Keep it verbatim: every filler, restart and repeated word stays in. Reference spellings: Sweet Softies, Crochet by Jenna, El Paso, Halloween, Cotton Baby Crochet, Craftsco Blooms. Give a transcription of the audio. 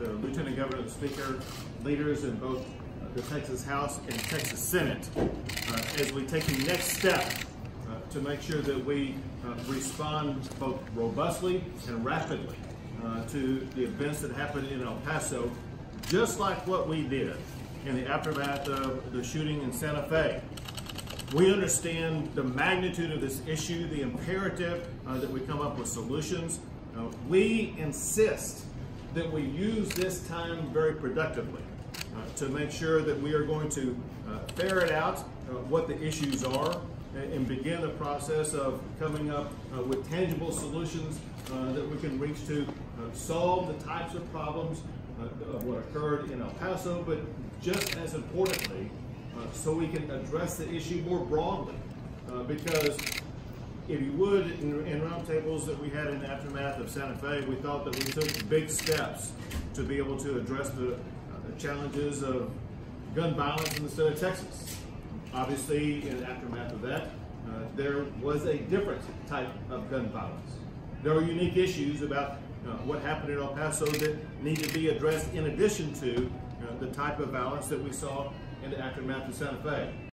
the Lieutenant Governor, the Speaker, leaders in both the Texas House and Texas Senate uh, as we take the next step uh, to make sure that we uh, respond both robustly and rapidly uh, to the events that happened in El Paso, just like what we did in the aftermath of the shooting in Santa Fe. We understand the magnitude of this issue, the imperative uh, that we come up with solutions. Uh, we insist that we use this time very productively uh, to make sure that we are going to uh, ferret out uh, what the issues are and, and begin the process of coming up uh, with tangible solutions uh, that we can reach to uh, solve the types of problems uh, of what occurred in El Paso, but just as importantly, Uh, so we can address the issue more broadly. Uh, because if you would, in, in roundtables that we had in the aftermath of Santa Fe, we thought that we took big steps to be able to address the, uh, the challenges of gun violence in the state of Texas. Obviously, in the aftermath of that, uh, there was a different type of gun violence. There were unique issues about uh, what happened in El Paso that need to be addressed in addition to uh, the type of violence that we saw in the aftermath of Santa Fe.